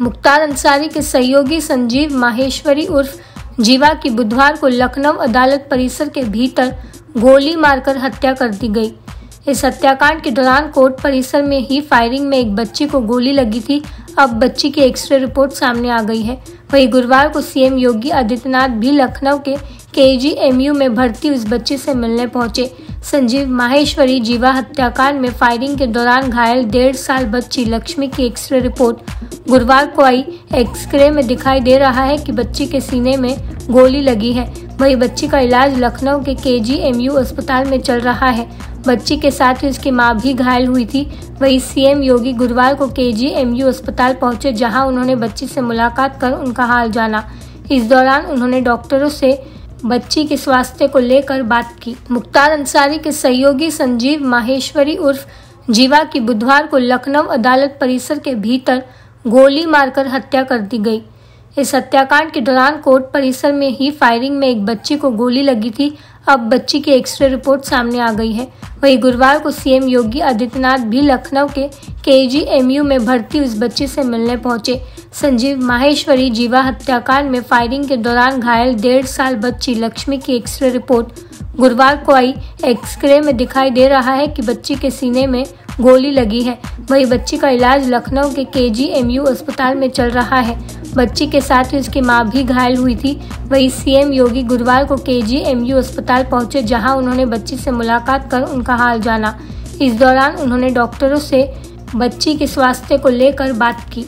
मुख्तार अंसारी के सहयोगी संजीव माहेश्वरी उर्फ जीवा की बुधवार को लखनऊ अदालत परिसर के भीतर गोली मारकर हत्या कर दी गई। इस हत्याकांड के दौरान कोर्ट परिसर में ही फायरिंग में एक बच्ची को गोली लगी थी। अब बच्ची की एक्सरे रिपोर्ट सामने आ गई है। वहीं गुरुवार को सीएम योगी आदित्यनाथ भी लखनऊ के केजीएमयू में भर्ती उस बच्ची से मिलने पहुंचे। संजीव माहेश्वरी जीवा हत्याकांड में फायरिंग के दौरान घायल 1.5 साल बच्ची लक्ष्मी की एक्सरे रिपोर्ट गुरुवार को आई। एक्सरे में दिखाई दे रहा है कि बच्ची के सीने में गोली लगी है। वहीं बच्ची का इलाज लखनऊ के केजीएमयू अस्पताल में चल रहा है। बच्ची के साथ ही उसकी मां भी घायल हुई थी। वहीं सीएम योगी गुरुवार को केजीएमयू अस्पताल पहुंचे, जहां उन्होंने बच्ची से मुलाकात कर उनका हाल जाना। इस दौरान उन्होंने डॉक्टरों से बच्ची के स्वास्थ्य को लेकर बात की। मुख्तार अंसारी के सहयोगी संजीव माहेश्वरी उर्फ जीवा की बुधवार को लखनऊ अदालत परिसर के भीतर गोली मारकर हत्या कर दी गई। इस हत्याकांड के दौरान कोर्ट परिसर में ही फायरिंग में एक बच्ची को गोली लगी थी। अब बच्ची की एक्सरे रिपोर्ट सामने आ गई है। वहीं गुरुवार को सीएम योगी आदित्यनाथ भी लखनऊ के केजीएमयू में भर्ती उस बच्ची से मिलने पहुंचे। संजीव माहेश्वरी जीवा हत्याकांड में फायरिंग के दौरान घायल 1.5 साल बच्ची लक्ष्मी की एक्सरे रिपोर्ट गुरुवार को आई। एक्सरे में दिखाई दे रहा है कि बच्ची के सीने में गोली लगी है। वहीं बच्ची का इलाज लखनऊ के केजीएमयू अस्पताल में चल रहा है। बच्ची के साथ ही उसकी मां भी घायल हुई थी। वहीं सीएम योगी गुरुवार को केजीएमयू अस्पताल पहुंचे, जहां उन्होंने बच्ची से मुलाकात कर उनका हाल जाना। इस दौरान उन्होंने डॉक्टरों से बच्ची के स्वास्थ्य को लेकर बात की।